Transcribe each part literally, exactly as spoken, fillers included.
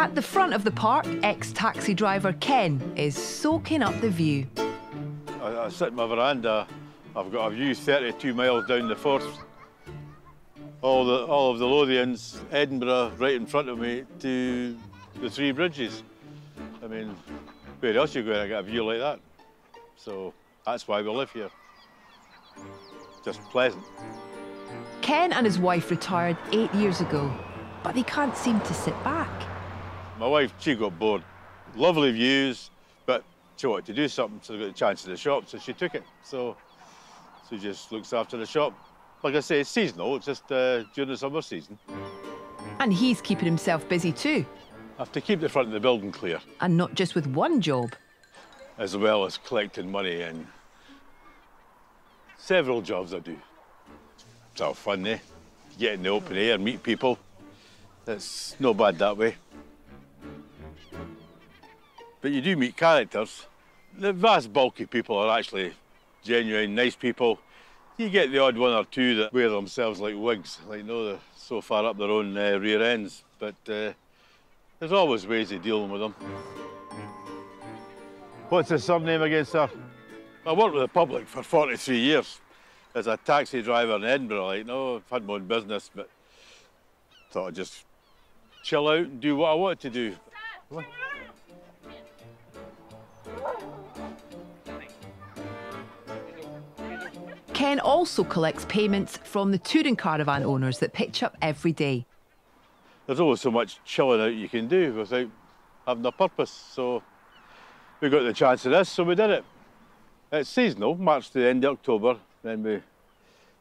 At the front of the park, ex-taxi driver Ken is soaking up the view. I, I sit in my veranda. I've got a view thirty-two miles down the Forth. All, the, all of the Lothians, Edinburgh, right in front of me to the three bridges. I mean, where else are you going to get a view like that? So that's why we live here. Just pleasant. Ken and his wife retired eight years ago, but they can't seem to sit back. My wife, she got bored. Lovely views, but she wanted to do something, so they got the chance at the shop, so she took it. So she just looks after the shop. Like I say, it's seasonal, it's just uh, during the summer season. And he's keeping himself busy too. I have to keep the front of the building clear. And not just with one job. As well as collecting money and several jobs I do. It's all fun, eh? Get in the open air, meet people. It's no bad that way. But you do meet characters. The vast bulk of people are actually genuine, nice people. You get the odd one or two that wear themselves like wigs, like, no, they're so far up their own uh, rear ends. But uh, there's always ways of dealing with them. What's his surname again, sir? I worked with the public for forty-three years as a taxi driver in Edinburgh. Like, no, I've had my own business, but thought I'd just chill out and do what I wanted to do. Come on. Ken also collects payments from the touring caravan owners that pitch up every day. There's always so much chilling out you can do without having a purpose, so we got the chance of this, so we did it. It's seasonal, March to the end of October, then we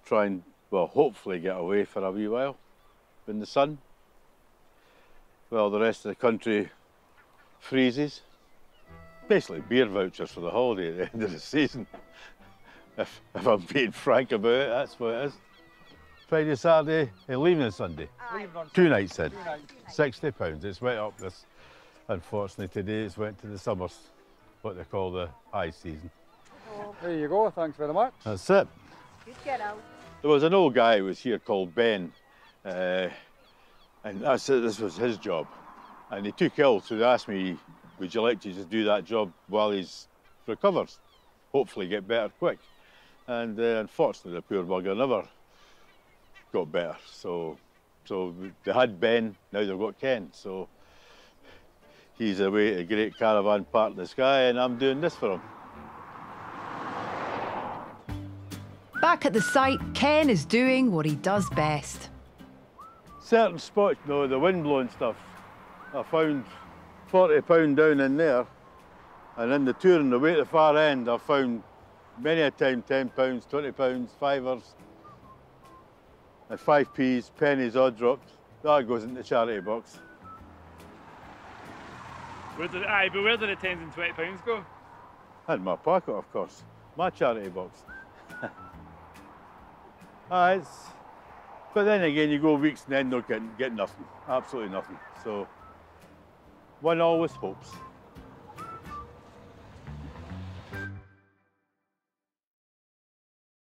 try and, well, hopefully get away for a wee while in the sun. Well, the rest of the country freezes. Basically beer vouchers for the holiday at the end of the season. If, if I'm being frank about it, that's what it is. Friday, Saturday, and leaving on Sunday. Aye. Two nights in. sixty pounds. It's went up this. Unfortunately, today it's went to the summers, what they call the high season. There you go. Thanks very much. That's it. Good get out. There was an old guy who was here called Ben, uh, and that's it. This was his job. And he took ill, so they asked me, would you like to just do that job while he's recovered? Hopefully get better quick. And uh, unfortunately, the poor bugger never got better. So, so they had Ben, now they've got Ken. So he's away at a great caravan park in the sky, and I'm doing this for him. Back at the site, Ken is doing what he does best. Certain spots, you know, the wind-blown stuff. I found forty pound down in there, and in the touring, the way to the far end, I found many a time, ten pounds, twenty pounds, fivers, and five p's, pennies, odd drops. That goes into the charity box. Where did, aye, but where did the tens and twenty pounds go? In my pocket, of course. My charity box. Aye, it's... But then again, you go weeks and then don't get, get nothing. Absolutely nothing. So, one always hopes.